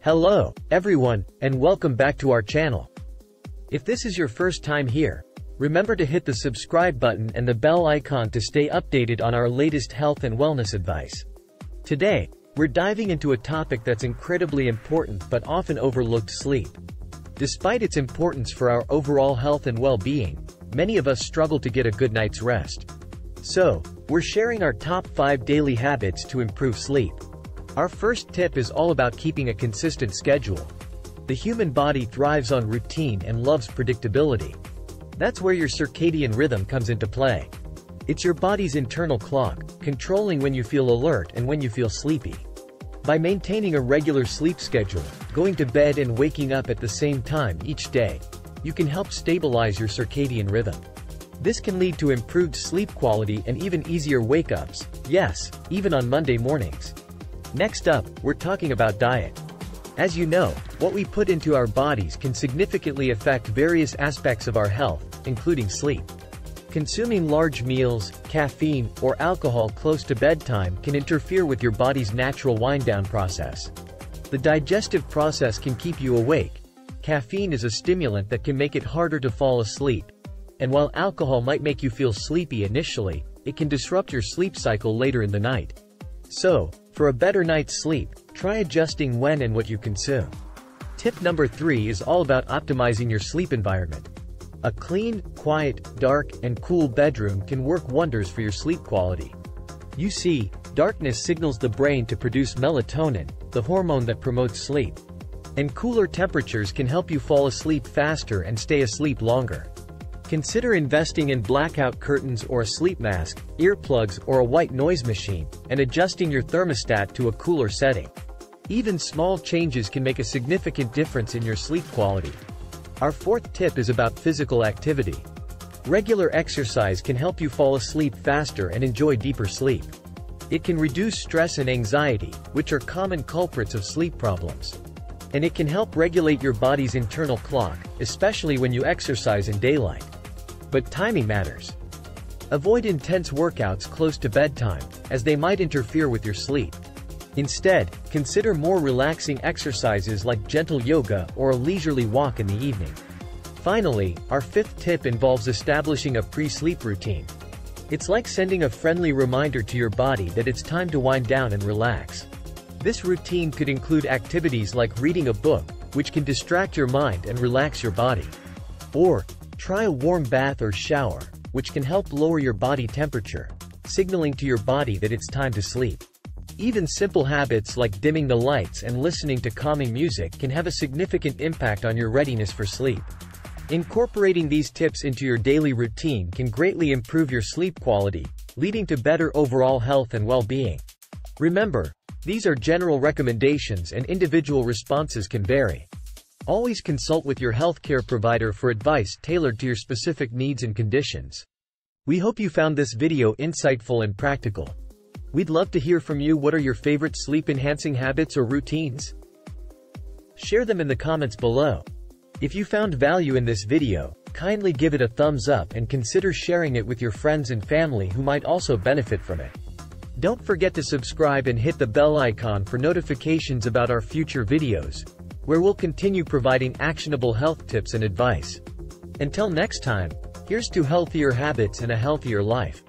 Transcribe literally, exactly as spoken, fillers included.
Hello, everyone, and welcome back to our channel. If this is your first time here, remember to hit the subscribe button and the bell icon to stay updated on our latest health and wellness advice. Today, we're diving into a topic that's incredibly important but often overlooked: sleep. Despite its importance for our overall health and well-being, many of us struggle to get a good night's rest. So, we're sharing our top five daily habits to improve sleep. Our first tip is all about keeping a consistent schedule. The human body thrives on routine and loves predictability. That's where your circadian rhythm comes into play. It's your body's internal clock, controlling when you feel alert and when you feel sleepy. By maintaining a regular sleep schedule, going to bed and waking up at the same time each day, you can help stabilize your circadian rhythm. This can lead to improved sleep quality and even easier wake-ups, yes, even on Monday mornings. Next up, we're talking about diet. As you know, what we put into our bodies can significantly affect various aspects of our health, including sleep. Consuming large meals, caffeine, or alcohol close to bedtime can interfere with your body's natural wind-down process. The digestive process can keep you awake. Caffeine is a stimulant that can make it harder to fall asleep. And while alcohol might make you feel sleepy initially, it can disrupt your sleep cycle later in the night. So, for a better night's sleep, try adjusting when and what you consume. Tip number three is all about optimizing your sleep environment. A clean, quiet, dark, and cool bedroom can work wonders for your sleep quality. You see, darkness signals the brain to produce melatonin, the hormone that promotes sleep. And cooler temperatures can help you fall asleep faster and stay asleep longer. Consider investing in blackout curtains or a sleep mask, earplugs or a white noise machine, and adjusting your thermostat to a cooler setting. Even small changes can make a significant difference in your sleep quality. Our fourth tip is about physical activity. Regular exercise can help you fall asleep faster and enjoy deeper sleep. It can reduce stress and anxiety, which are common culprits of sleep problems. And it can help regulate your body's internal clock, especially when you exercise in daylight. But timing matters. Avoid intense workouts close to bedtime, as they might interfere with your sleep. Instead, consider more relaxing exercises like gentle yoga or a leisurely walk in the evening. Finally, our fifth tip involves establishing a pre-sleep routine. It's like sending a friendly reminder to your body that it's time to wind down and relax. This routine could include activities like reading a book, which can distract your mind and relax your body. Or, try a warm bath or shower, which can help lower your body temperature, signaling to your body that it's time to sleep. Even simple habits like dimming the lights and listening to calming music can have a significant impact on your readiness for sleep. Incorporating these tips into your daily routine can greatly improve your sleep quality, leading to better overall health and well-being. Remember, these are general recommendations and individual responses can vary. Always consult with your healthcare provider for advice tailored to your specific needs and conditions. We hope you found this video insightful and practical. We'd love to hear from you. What are your favorite sleep-enhancing habits or routines? Share them in the comments below. If you found value in this video, kindly give it a thumbs up and consider sharing it with your friends and family who might also benefit from it. Don't forget to subscribe and hit the bell icon for notifications about our future videos, where we'll continue providing actionable health tips and advice. Until next time, here's to healthier habits and a healthier life.